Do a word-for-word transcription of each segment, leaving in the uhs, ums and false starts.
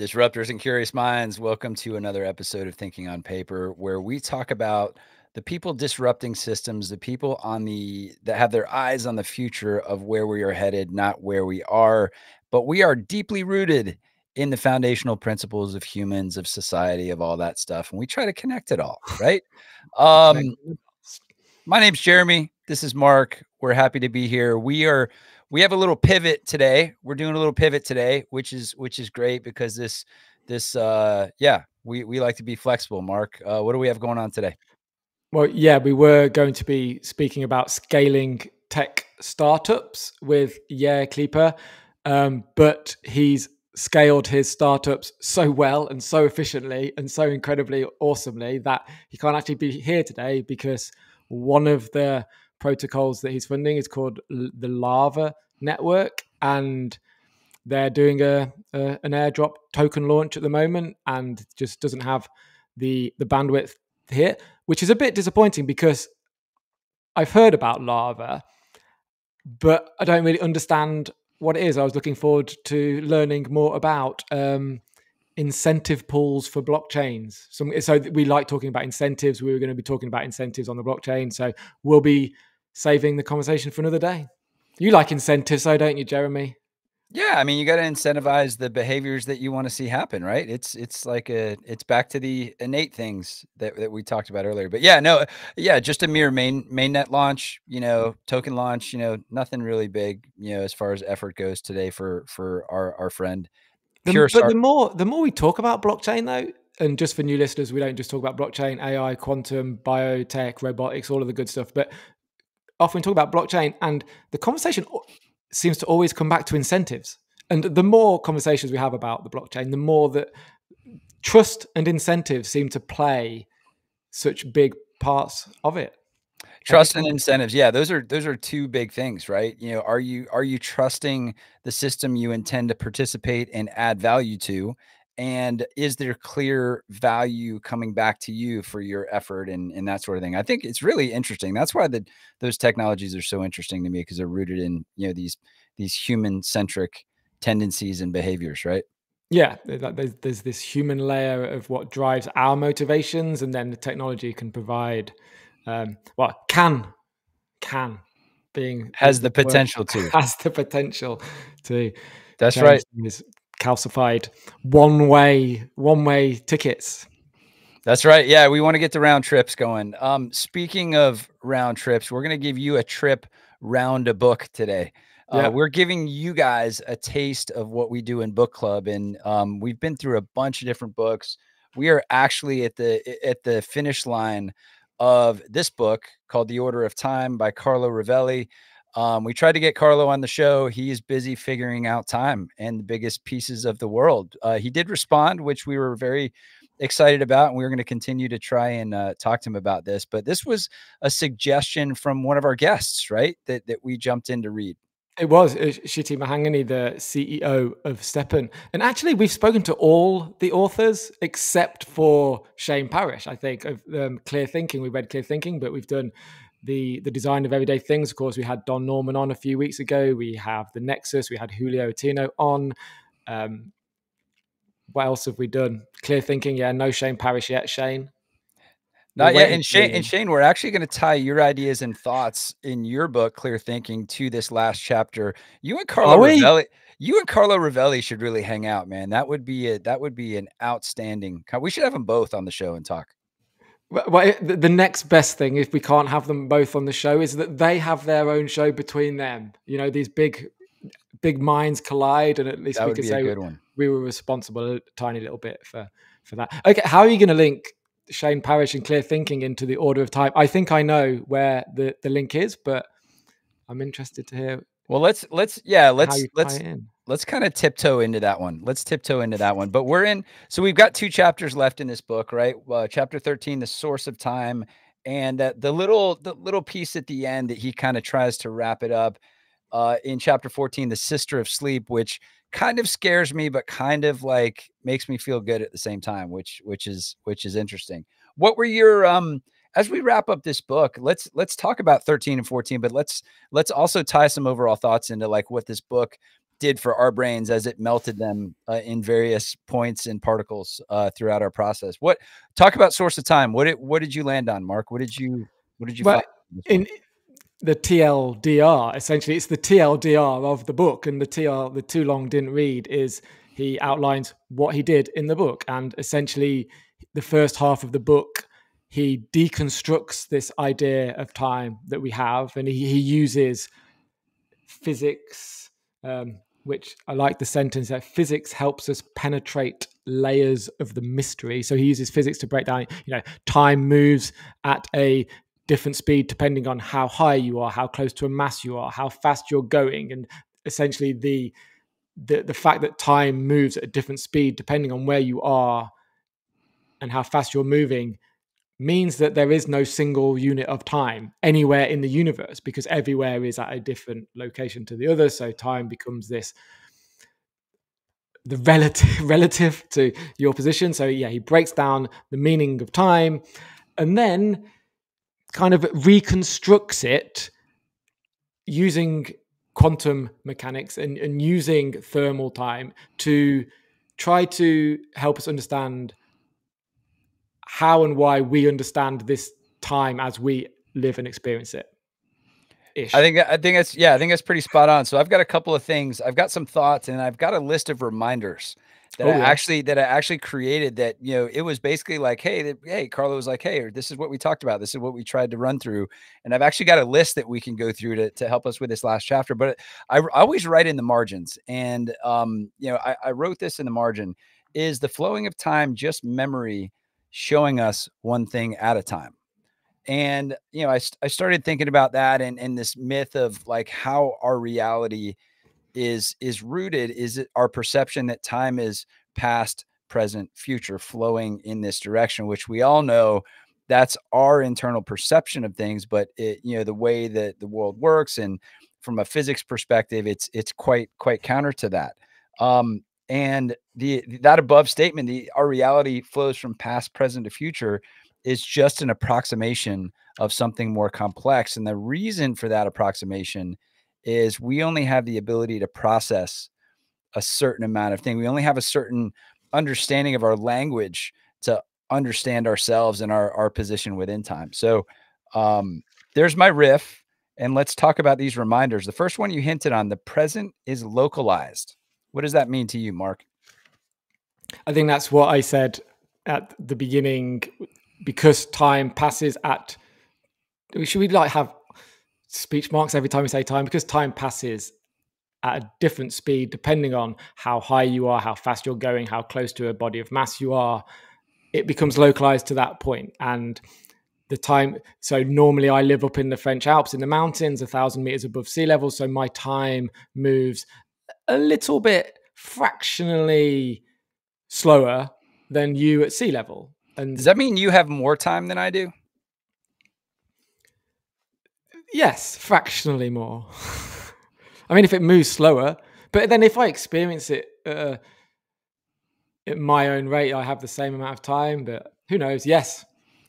Disruptors and curious minds, welcome to another episode of Thinking on Paper, where we talk about the people disrupting systems, the people on the that have their eyes on the future of where we are headed, not where we are. But we are deeply rooted in the foundational principles of humans, of society, of all that stuff, and we try to connect it all, right? Um, my name's Jeremy. This is Mark. We're happy to be here. We are. We have a little pivot today. We're doing a little pivot today, which is which is great because this this uh yeah, we we like to be flexible, Mark. Uh what do we have going on today? Well, yeah, we were going to be speaking about scaling tech startups with Yair Kleeper, um but he's scaled his startups so well and so efficiently and so incredibly awesomely that he can't actually be here today because one of the protocols that he's funding is called the Lava network, and they're doing a, a an airdrop token launch at the moment, and just doesn't have the the bandwidth here, which is a bit disappointing because I've heard about Lava, but I don't really understand what it is. I was looking forward to learning more about um, incentive pools for blockchains. So, so we like talking about incentives. We were going to be talking about incentives on the blockchain, so we'll be saving the conversation for another day. You like incentives, though, don't you, Jeremy? Yeah, I mean, you got to incentivize the behaviors that you want to see happen, right? It's it's like a it's back to the innate things that, that we talked about earlier. But yeah, no, yeah, just a mere main mainnet launch, you know, token launch, you know, nothing really big, you know, as far as effort goes today for for our our friend. The, but the more the more we talk about blockchain, though, and just for new listeners, we don't just talk about blockchain, A I, quantum, biotech, robotics, all of the good stuff. But often we talk about blockchain, and the conversation seems to always come back to incentives. And the more conversations we have about the blockchain, the more that trust and incentives seem to play such big parts of it. Trust and incentives. Yeah, those are those are two big things, right? You know, are you are you trusting the system you intend to participate and add value to? And is there clear value coming back to you for your effort and, and that sort of thing? I think it's really interesting. That's why the those technologies are so interesting to me, because they're rooted in, you know, these these human-centric tendencies and behaviors, right? Yeah, there's, there's this human layer of what drives our motivations, and then the technology can provide. Um, well, can, can being has the potential word, to has the potential to. That's right. Is calcified one way, one way tickets. That's right. Yeah. We want to get the round trips going. Um, speaking of round trips, we're going to give you a trip round a book today. Uh, yeah. We're giving you guys a taste of what we do in book club. And, um, we've been through a bunch of different books. We are actually at the, at the finish line of this book called The Order of Time by Carlo Rovelli. Um, we tried to get Carlo on the show. He is busy figuring out time and the biggest pieces of the world. Uh, he did respond, which we were very excited about, and we were going to continue to try and uh, talk to him about this. But this was a suggestion from one of our guests, right, that, that we jumped in to read. It was Shiti Mahangani, the C E O of Stepan. And actually, we've spoken to all the authors except for Shane Parrish, I think, of um, Clear Thinking. We read Clear Thinking, but we've done the, the Design of Everyday Things. Of course, we had Don Norman on a few weeks ago. We have The Nexus. We had Julio Ottino on. Um, what else have we done? Clear Thinking, yeah, no Shane Parrish yet, Shane. Not yet. And Shane, and Shane, we're actually going to tie your ideas and thoughts in your book, Clear Thinking, to this last chapter. You and Carlo Rovelli, you and Carlo Rovelli should really hang out, man. That would be a, that would be an outstanding. We should have them both on the show and talk. Well, the next best thing, if we can't have them both on the show, is that they have their own show between them. You know, these big, big minds collide, and at least that we could say we were responsible a tiny little bit for for that. Okay, how are you going to link Shane Parrish and Clear Thinking into The Order of Time? I think I know where the the link is, but I'm interested to hear. Well, let's let's yeah let's let's let's kind of tiptoe into that one. Let's tiptoe into that one. But we're in, so we've got two chapters left in this book, right? Uh, chapter thirteen, the source of time, and that the little the little piece at the end that he kind of tries to wrap it up. Uh, in chapter fourteen, the sister of sleep, which kind of scares me, but kind of like makes me feel good at the same time, which, which is, which is interesting. What were your, um, as we wrap up this book, let's, let's talk about thirteen and fourteen, but let's, let's also tie some overall thoughts into like what this book did for our brains as it melted them uh, in various points and particles uh, throughout our process. What talk about source of time? What did what did you land on, Mark? What did you what did you well, find in the T L D R? Essentially, it's the T L D R of the book, and the T L the too long didn't read is he outlines what he did in the book, and essentially the first half of the book he deconstructs this idea of time that we have, and he, he uses physics, um, which I like the sentence that physics helps us penetrate layers of the mystery. So he uses physics to break down, you know, time moves at a different speed depending on how high you are, how close to a mass you are, how fast you're going. And essentially the, the, the fact that time moves at a different speed depending on where you are and how fast you're moving means that there is no single unit of time anywhere in the universe, because everywhere is at a different location to the other. So time becomes this, the relative relative to your position. So yeah, he breaks down the meaning of time and then kind of reconstructs it using quantum mechanics and, and using thermal time to try to help us understand how and why we understand this time as we live and experience it. Ish. I think, I think that's, yeah, I think that's pretty spot on. So I've got a couple of things. I've got some thoughts and I've got a list of reminders that oh, I yeah. actually, that I actually created that, you know, it was basically like, Hey, that, Hey, Carlo was like, Hey, or this is what we talked about. This is what we tried to run through. And I've actually got a list that we can go through to, to help us with this last chapter, but I, I always write in the margins. And, um, you know, I, I wrote this in the margin: is the flowing of time just memory showing us one thing at a time? And, you know, I, I started thinking about that and, and this myth of like how our reality is, is rooted. Is it our perception that time is past, present, future, flowing in this direction, which we all know that's our internal perception of things, but it, you know, the way that the world works and from a physics perspective, it's, it's quite, quite counter to that. Um, And the that above statement, the our reality flows from past, present to future, is just an approximation of something more complex. And the reason for that approximation is we only have the ability to process a certain amount of thing. We only have a certain understanding of our language to understand ourselves and our, our position within time. So um, there's my riff. And let's talk about these reminders. The first one you hinted on, the present is localized. What does that mean to you, Mark? I think that's what I said at the beginning, because time passes at, should we like have speech marks every time we say time? Because time passes at a different speed, depending on how high you are, how fast you're going, how close to a body of mass you are, it becomes localized to that point. And the time, so normally I live up in the French Alps in the mountains, a thousand meters above sea level. So my time moves a little bit fractionally slower than you at sea level. And does that mean you have more time than I do? Yes, fractionally more. I mean, if it moves slower, but then if I experience it uh, at my own rate, I have the same amount of time, but who knows? Yes.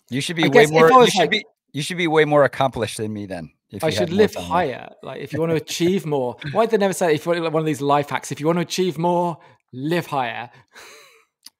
You should be I way more, you should, like, be, you should be way more accomplished than me then. I should live higher. Like if you want to achieve more, why did they never say, if you want, like one of these life hacks, if you want to achieve more, live higher.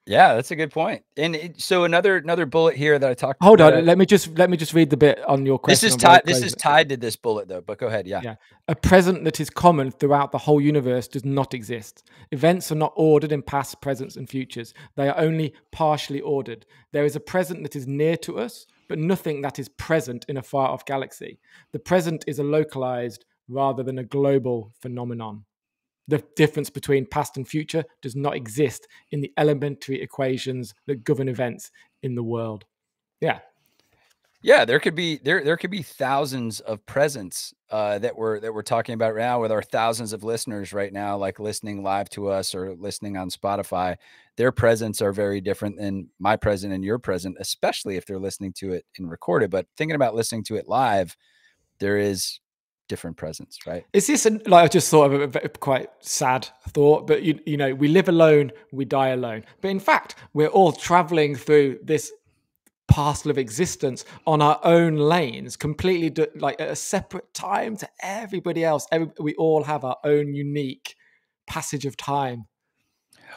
Yeah, that's a good point. And it, so another, another bullet here that I talked Hold about. Hold on. Let me just, let me just read the bit on your question. This is tied, this is tied to this bullet though, but go ahead. Yeah. yeah. A present that is common throughout the whole universe does not exist. Events are not ordered in past, presents and futures. They are only partially ordered. There is a present that is near to us, but nothing that is present in a far-off galaxy. The present is a localized rather than a global phenomenon. The difference between past and future does not exist in the elementary equations that govern events in the world. Yeah. Yeah, there could be there there could be thousands of presents uh, that we're that we're talking about right now with our thousands of listeners right now, like listening live to us or listening on Spotify. Their presents are very different than my present and your present, especially if they're listening to it and recorded. But thinking about listening to it live, there is different presents, right? Is this an, like I just thought of a, a quite sad thought, but you you know we live alone, we die alone. But in fact, we're all traveling through this parcel of existence on our own lanes, completely do, like at a separate time to everybody else. Every, we all have our own unique passage of time?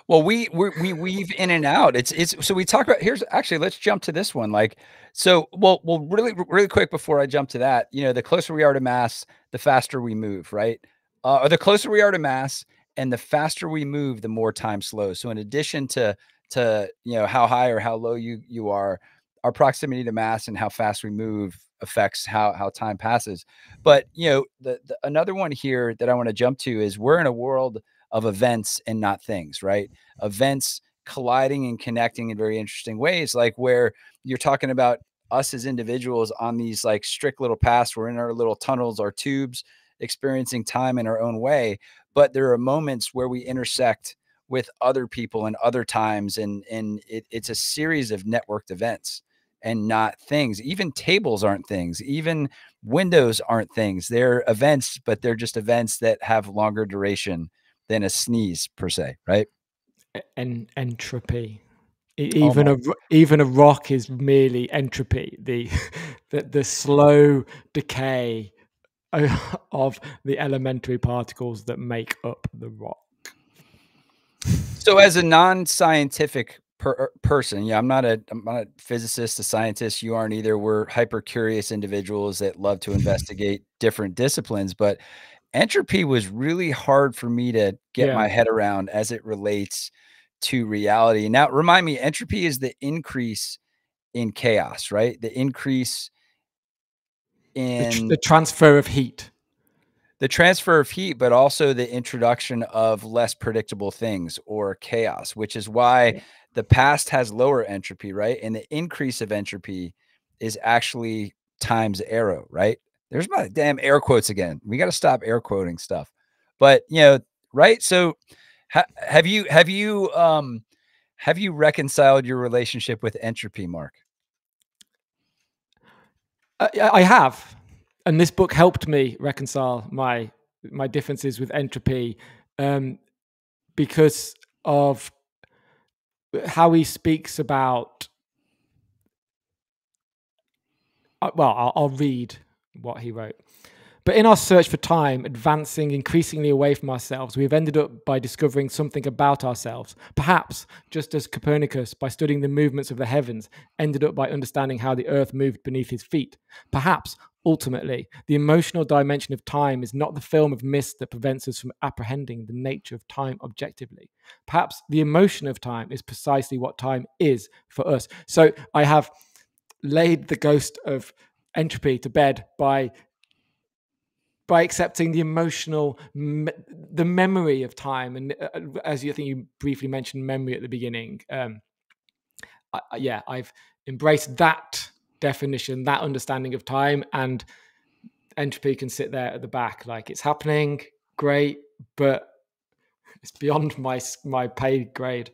Well, we we we weave in and out. It's it's so we talk about here's actually let's jump to this one. Like so, well, well, really, really quick before I jump to that, you know, the closer we are to mass, the faster we move, right? Uh, or the closer we are to mass, and the faster we move, the more time slows. So in addition to to you know how high or how low you you are, our proximity to mass and how fast we move affects how how time passes. But you know, the, the another one here that I want to jump to is we're in a world of events and not things, right? Events colliding and connecting in very interesting ways, like where you're talking about us as individuals on these like strict little paths. We're in our little tunnels, our tubes, experiencing time in our own way. But there are moments where we intersect with other people and other times. And, and it, it's a series of networked events and not things. Even tables aren't things. Even windows aren't things. They're events, but they're just events that have longer duration than a sneeze per se, right? And entropy, even Almost. a even a rock is merely entropy. The the, the slow decay of the elementary particles that make up the rock. So, as a non-scientific per person, yeah, I'm not a I'm not a physicist, a scientist. You aren't either. We're hyper curious individuals that love to investigate different disciplines, but entropy was really hard for me to get yeah. my head around as it relates to reality. Now, remind me, entropy is the increase in chaos, right? The increase in the, tr the transfer of heat, the transfer of heat, but also the introduction of less predictable things or chaos, which is why yeah. the past has lower entropy, right? And the increase of entropy is actually time's arrow, right? There's my damn air quotes again. We got to stop air quoting stuff, but you know, right? So ha have you, have you, um, have you reconciled your relationship with entropy, Mark? I, I have. And this book helped me reconcile my, my differences with entropy, um, because of how he speaks about, uh, well, I'll, I'll read what he wrote. But in our search for time, advancing increasingly away from ourselves, we've ended up by discovering something about ourselves. Perhaps, just as Copernicus, by studying the movements of the heavens, ended up by understanding how the earth moved beneath his feet. Perhaps, ultimately, the emotional dimension of time is not the film of mist that prevents us from apprehending the nature of time objectively. Perhaps the emotion of time is precisely what time is for us. So I have laid the ghost of entropy to bed by by accepting the emotional me the memory of time. And uh, as you I think you briefly mentioned memory at the beginning, um I, yeah I've embraced that definition, that understanding of time, and entropy can sit there at the back like it's happening, great, but it's beyond my my pay grade.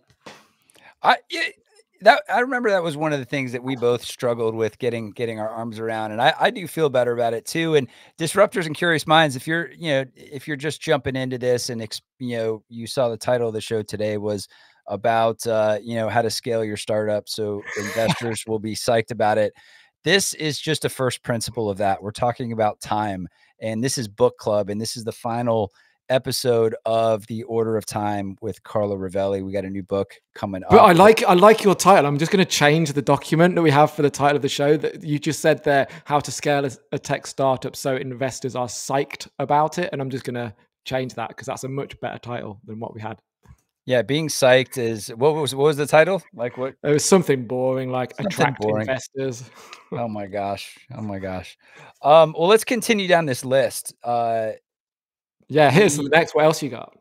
I it That, I remember that was one of the things that we both struggled with getting getting our arms around, and I, I do feel better about it too. And disruptors and curious minds, if you're you know if you're just jumping into this, and you know you saw the title of the show today was about uh, you know how to scale your startup, so investors will be psyched about it. This is just a first principle of that. We're talking about time, and this is book club, and this is the final episode of The Order of Time with Carlo Rovelli. We got a new book coming up. But I like I like your title. I'm just going to change the document that we have for the title of the show that you just said there, how to scale a tech startup so investors are psyched about it. And I'm just going to change that because that's a much better title than what we had. Yeah, being psyched is what was what was the title? Like what? It was something boring, like something attract boring. investors. Oh my gosh! Oh my gosh! Um, well, let's continue down this list. Uh, Yeah, here's the next. What else you got?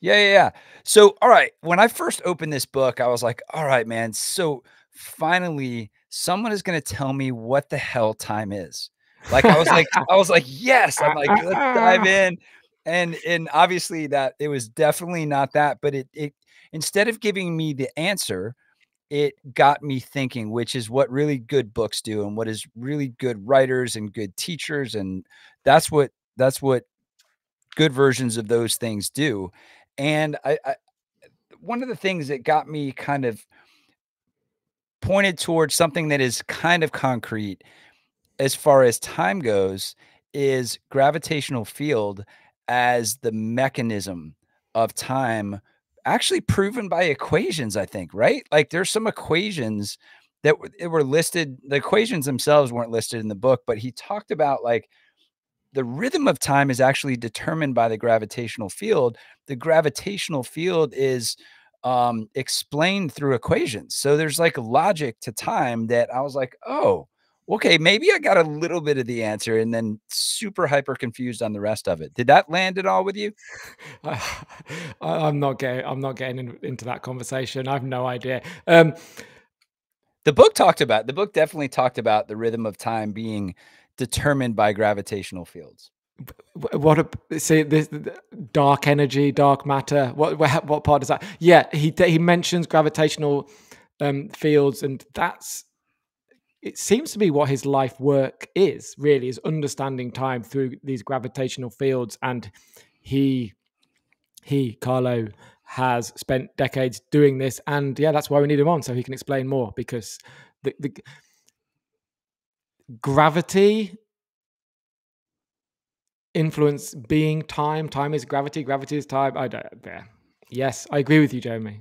Yeah, yeah, yeah. So, all right. When I first opened this book, I was like, all right, man. So finally, someone is going to tell me what the hell time is. Like, I was like, I was like, yes. I'm like, let's dive in. And, and obviously that it was definitely not that, but it, it, instead of giving me the answer, it got me thinking, which is what really good books do and what is really good writers and good teachers. And that's what, that's what, good versions of those things do. And I, I, one of the things that got me kind of pointed towards something that is kind of concrete as far as time goes is gravitational field as the mechanism of time actually proven by equations, I think, right? Like there's some equations that were listed. The equations themselves weren't listed in the book, but he talked about like the rhythm of time is actually determined by the gravitational field. The gravitational field is um, explained through equations. So there's like logic to time that I was like, oh, okay, maybe I got a little bit of the answer and then super hyper confused on the rest of it. Did that land at all with you? I, I'm not getting, I'm not getting in, into that conversation. I have no idea. Um, the book talked about, the book definitely talked about the rhythm of time being determined by gravitational fields. What a, see this dark energy, dark matter. What, what, what part is that? Yeah. He, he mentions gravitational um, fields, and that's, it seems to be what his life work is, really, is understanding time through these gravitational fields. And he, he, Carlo, has spent decades doing this. And yeah, that's why we need him on, so he can explain more, because the, the gravity influence being time, time is gravity, gravity is time. I don't, yeah. Yes, I agree with you, Jeremy.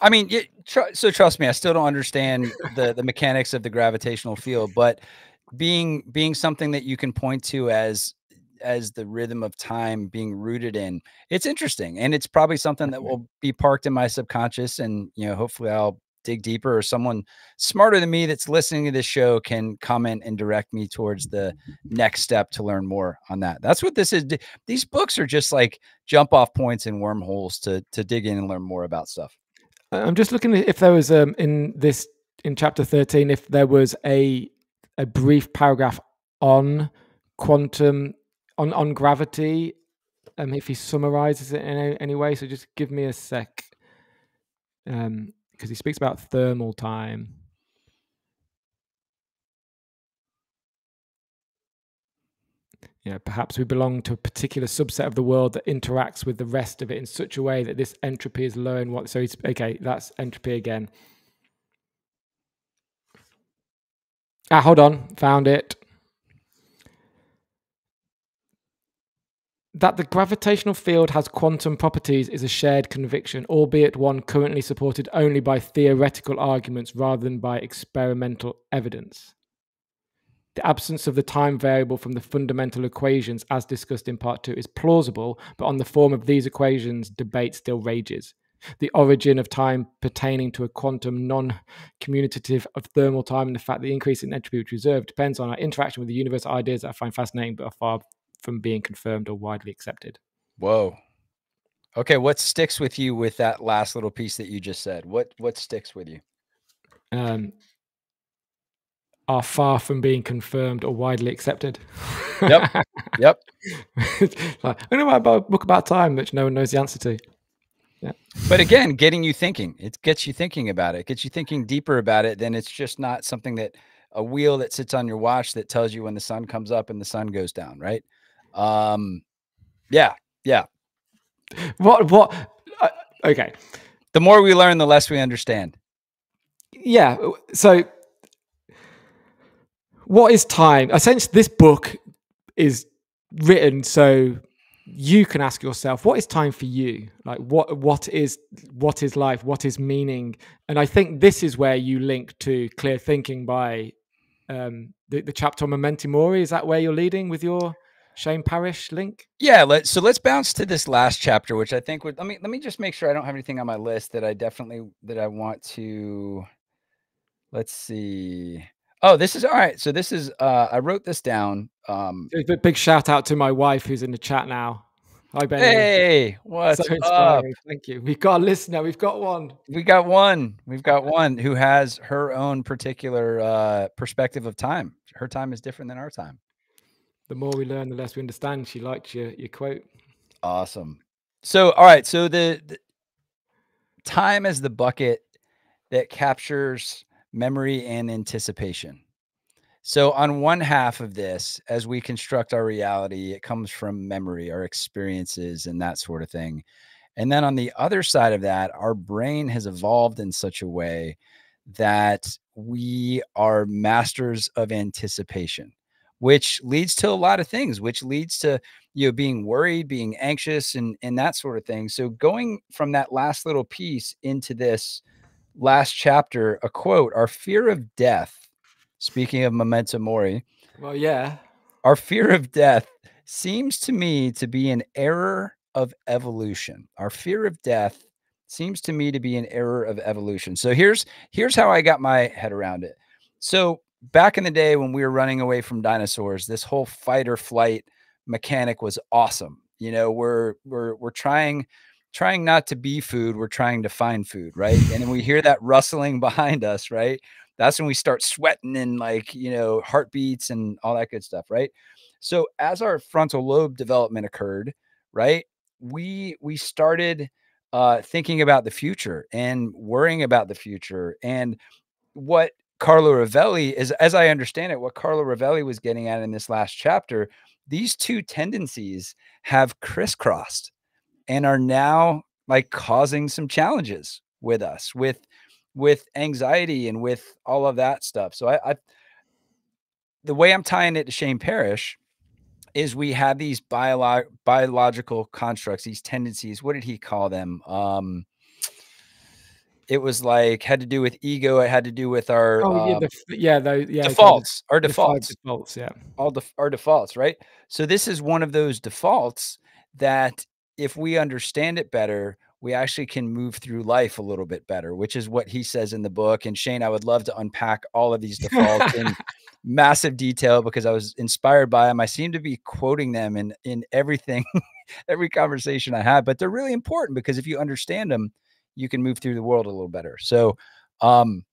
I mean, you, tr so trust me, I still don't understand the, the mechanics of the gravitational field, but being being something that you can point to as as the rhythm of time being rooted in, it's interesting. And it's probably something that will be parked in my subconscious. And, you know, hopefully I'll dig deeper, or someone smarter than me that's listening to this show can comment and direct me towards the next step to learn more on that. That's what this is. These books are just like jump off points and wormholes to, to dig in and learn more about stuff. I'm just looking if there was um, in this in chapter thirteen, if there was a a brief paragraph on quantum on on gravity, um, if he summarizes it in any, any way. So just give me a sec, um, because he speaks about thermal time. Yeah, perhaps we belong to a particular subset of the world that interacts with the rest of it in such a way that this entropy is low and what. So it's okay. That's entropy again. Ah, hold on, found it. That the gravitational field has quantum properties is a shared conviction, albeit one currently supported only by theoretical arguments rather than by experimental evidence. The absence of the time variable from the fundamental equations, as discussed in part two, is plausible, but on the form of these equations, debate still rages. The origin of time pertaining to a quantum non-commutative of thermal time and the fact that the increase in entropy which reserved depends on our interaction with the universe, ideas that I find fascinating but are far from being confirmed or widely accepted. Whoa. Okay, what sticks with you with that last little piece that you just said? What, what sticks with you? Um... are far from being confirmed or widely accepted. Yep. Yep. Like, I don't know about a book about time, which no one knows the answer to. Yeah. But again, getting you thinking, it gets you thinking about it. It gets you thinking deeper about it. Then it's just not something that a wheel that sits on your watch that tells you when the sun comes up and the sun goes down. Right. Um, yeah. Yeah. What, what? Uh, okay. The more we learn, the less we understand. Yeah. So, what is time? I sense this book is written so you can ask yourself, what is time for you? Like what, what is, what is life? What is meaning? And I think this is where you link to Clear Thinking by um, the, the chapter on Memento Mori. Is that where you're leading with your Shane Parrish link? Yeah. Let's, so let's bounce to this last chapter, which I think would, let me, let me just make sure I don't have anything on my list that I definitely, that I want to, let's see. Oh, this is all right. So this is, uh, I wrote this down. Um, big shout out to my wife who's in the chat now. Hi, Benny. Hey, what's so up? Thank you. We've got a listener. We've got one. We got one. We've got one who has her own particular uh, perspective of time. Her time is different than our time. The more we learn, the less we understand. She liked your, your quote. Awesome. So, all right. So the, the time is the bucket that captures memory and anticipation. So on one half of this, as we construct our reality, it comes from memory, our experiences and that sort of thing. And then on the other side of that, our brain has evolved in such a way that we are masters of anticipation, which leads to a lot of things, which leads to you know, being worried, being anxious, and and that sort of thing. So going from that last little piece into this last chapter, a quote, our fear of death, speaking of memento mori. Well, yeah. Our fear of death seems to me to be an error of evolution. Our fear of death seems to me to be an error of evolution. So here's, here's how I got my head around it. So back in the day when we were running away from dinosaurs, this whole fight or flight mechanic was awesome. You know, we're, we're, we're trying, trying not to be food. We're trying to find food. Right. And then we hear that rustling behind us. Right. That's when we start sweating and, like, you know, heartbeats and all that good stuff. Right. So as our frontal lobe development occurred, right, we, we started uh, thinking about the future and worrying about the future. And what Carlo Rovelli is, as I understand it, what Carlo Rovelli was getting at in this last chapter, these two tendencies have crisscrossed and are now, like, causing some challenges with us, with, with anxiety and with all of that stuff. So I, I, the way I'm tying it to Shane Parrish is we have these bio biological constructs, these tendencies. What did he call them? Um, it was like, had to do with ego. It had to do with our, oh, yeah, um, the, yeah, the, yeah, defaults, kind of, our defaults, defaults, yeah, all the, def our defaults. Right. So this is one of those defaults that if we understand it better, we actually can move through life a little bit better, which is what he says in the book. And Shane, I would love to unpack all of these defaults in massive detail because I was inspired by them. I seem to be quoting them in, in everything, every conversation I have, but they're really important because if you understand them, you can move through the world a little better. So um,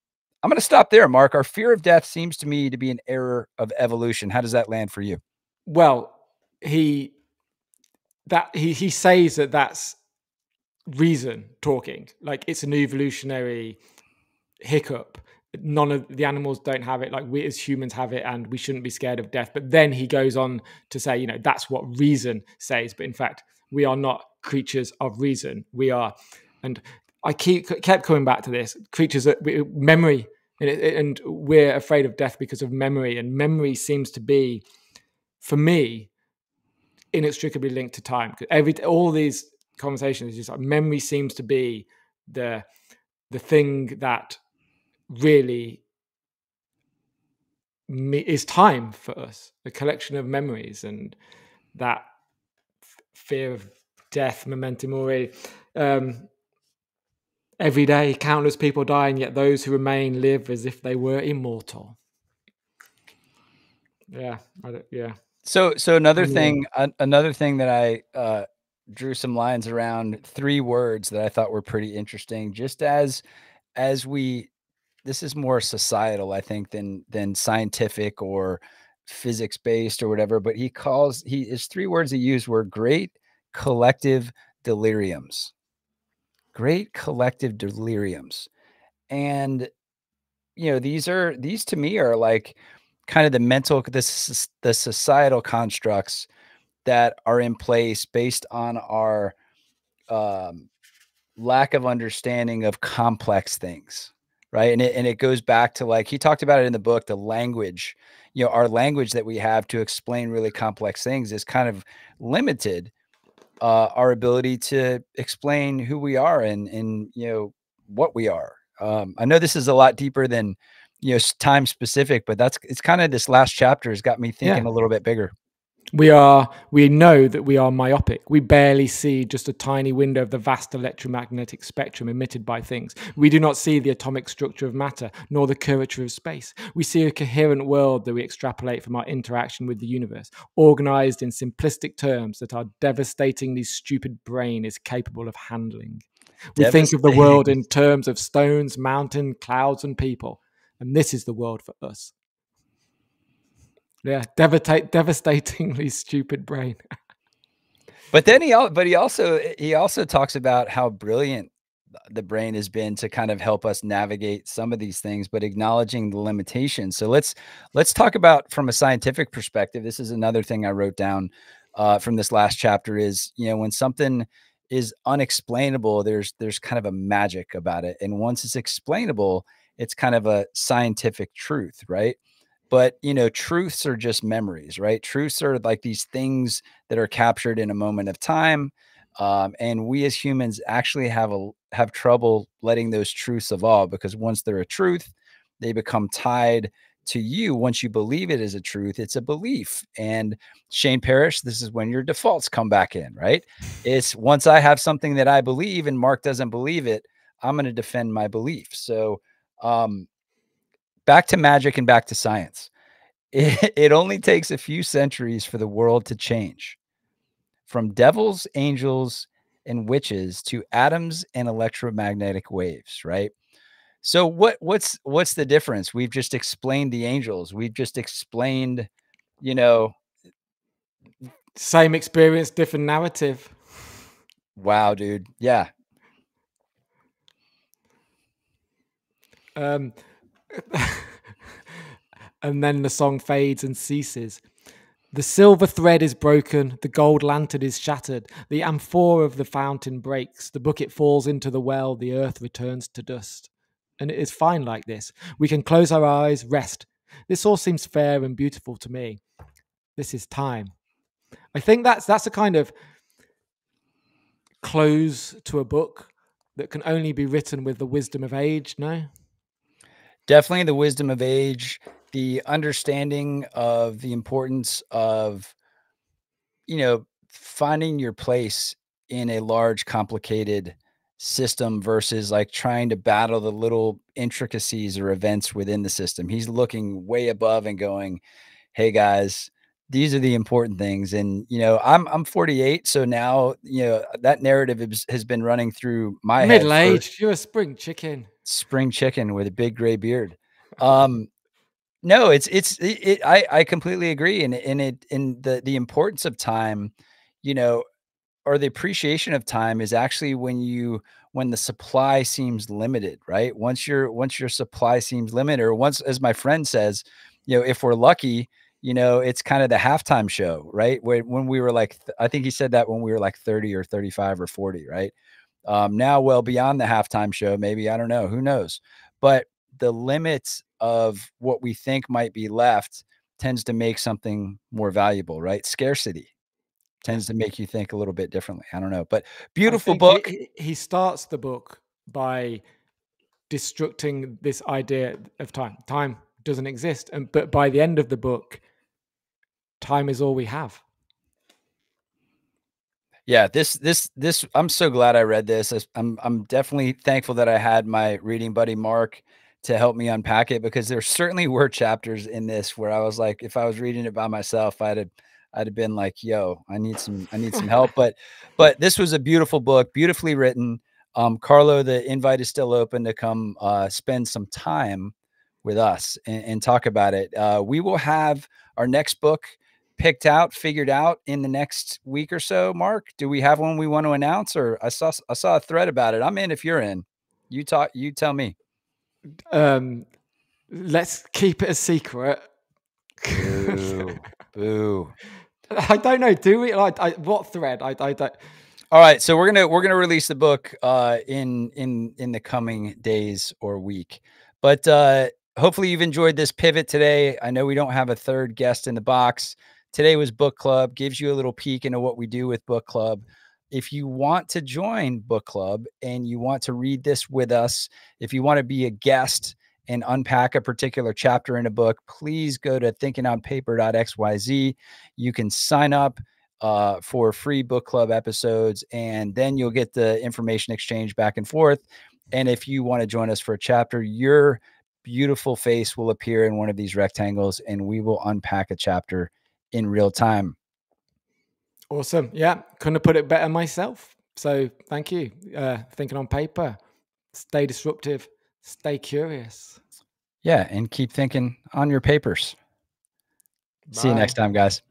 I'm going to stop there, Mark. Our fear of death seems to me to be an error of evolution. How does that land for you? Well, he, that he, he says that that's, reason talking, like it's an evolutionary hiccup. None of the animals don't have it, like we as humans have it, and we shouldn't be scared of death. But then he goes on to say, you know, that's what reason says, but in fact we are not creatures of reason. We are, and I keep kept coming back to this, creatures that we, memory, and, and we're afraid of death because of memory. And memory seems to be, for me, inextricably linked to time, because every all these conversation is just like memory seems to be the the thing that really me is time for us, a collection of memories. And that fear of death, memento mori, um every day countless people die, and yet those who remain live as if they were immortal. Yeah, I don't, yeah. So so another yeah. thing uh, another thing that I uh drew some lines around, three words that I thought were pretty interesting, just as, as we, this is more societal, I think, than, than scientific or physics based or whatever, but he calls, he his three words he used were great collective deliriums, great collective deliriums. And, you know, these are, these to me are like kind of the mental, the, the societal constructs that are in place based on our um, lack of understanding of complex things, right? And it, and it goes back to, like, he talked about it in the book, the language, you know, our language that we have to explain really complex things is kind of limited uh, our ability to explain who we are and, and you know, what we are. Um, I know this is a lot deeper than, you know, time specific, but that's, it's kind of, this last chapter has got me thinking yeah. a little bit bigger. We are, we know that we are myopic. We barely see just a tiny window of the vast electromagnetic spectrum emitted by things. We do not see the atomic structure of matter, nor the curvature of space. We see a coherent world that we extrapolate from our interaction with the universe, organized in simplistic terms that our devastatingly stupid brain is capable of handling. We think of the world in terms of stones, mountain, clouds, and people. And this is the world for us. Yeah, devastate, devastatingly stupid brain. But then he, but he also he also talks about how brilliant the brain has been to kind of help us navigate some of these things, but acknowledging the limitations. So let's let's talk about from a scientific perspective. This is another thing I wrote down uh, from this last chapter is, you know, when something is unexplainable, there's there's kind of a magic about it, and once it's explainable, it's kind of a scientific truth, right? But, you know, truths are just memories, right? Truths are like these things that are captured in a moment of time. Um, and we as humans actually have a, have trouble letting those truths evolve, because once they're a truth, they become tied to you. Once you believe it is a truth, it's a belief. And Shane Parrish, this is when your defaults come back in, right? It's once I have something that I believe and Mark doesn't believe it, I'm going to defend my belief. So um, back to magic and back to science. It, it only takes a few centuries for the world to change. From devils, angels, and witches to atoms and electromagnetic waves, right? So what what's what's the difference? We've just explained the angels. We've just explained, you know, same experience, different narrative. Wow, dude. Yeah. Um and then the song fades and ceases. The silver thread is broken, the gold lantern is shattered, the amphora of the fountain breaks, the bucket falls into the well, the earth returns to dust. And it is fine like this. We can close our eyes, rest. This all seems fair and beautiful to me. This is time. I think that's that's a kind of close to a book that can only be written with the wisdom of age, no? Definitely the wisdom of age, the understanding of the importance of, you know, finding your place in a large, complicated system versus like trying to battle the little intricacies or events within the system. He's looking way above and going, hey guys, these are the important things. And, you know, I'm, I'm forty-eight. So now, you know, that narrative is, has been running through my head. Middle age. You're a spring chicken, spring chicken with a big gray beard. Um, No, it's, it's, it, it, I, I completely agree. And, and it, in the, the importance of time, you know, or the appreciation of time is actually when you, when the supply seems limited, right? Once your, once your supply seems limited, or once, as my friend says, you know, if we're lucky, you know, it's kind of the halftime show, right? When, when we were like, I think he said that when we were like thirty or thirty-five or forty, right? Um, now, well beyond the halftime show, maybe, I don't know, who knows, but the limits of what we think might be left tends to make something more valuable, right? Scarcity tends to make you think a little bit differently. I don't know, but beautiful book. He, he starts the book by destructing this idea of time. Time doesn't exist. And, but by the end of the book, time is all we have. Yeah, this, this, this, I'm so glad I read this. I'm, I'm definitely thankful that I had my reading buddy, Mark, to help me unpack it, because there certainly were chapters in this where I was like, if I was reading it by myself, I'd have, I'd have been like, yo, I need some, I need some help. But, but this was a beautiful book, beautifully written. Um, Carlo, the invite is still open to come uh, spend some time with us and, and talk about it. Uh, we will have our next book picked out, figured out in the next week or so. Mark, do we have one we want to announce? Or I saw, I saw a thread about it. I'm in, if you're in, you talk, you tell me. Um, let's keep it a secret. Boo. Boo. I don't know. Do we? Like, I, what thread? I, I don't. All right. So we're gonna we're gonna release the book uh, in in in the coming days or week. But uh, hopefully you've enjoyed this pivot today. I know we don't have a third guest in the box. Today was book club. Gives you a little peek into what we do with book club. If you want to join book club and you want to read this with us, if you want to be a guest and unpack a particular chapter in a book, please go to thinking on paper dot x y z. You can sign up uh, for free book club episodes, and then you'll get the information exchange back and forth. And if you want to join us for a chapter, your beautiful face will appear in one of these rectangles and we will unpack a chapter in real time. Awesome. Yeah. Couldn't have put it better myself. So thank you. Uh, Thinking on Paper. Stay disruptive. Stay curious. Yeah. And keep thinking on your papers. Bye. See you next time, guys.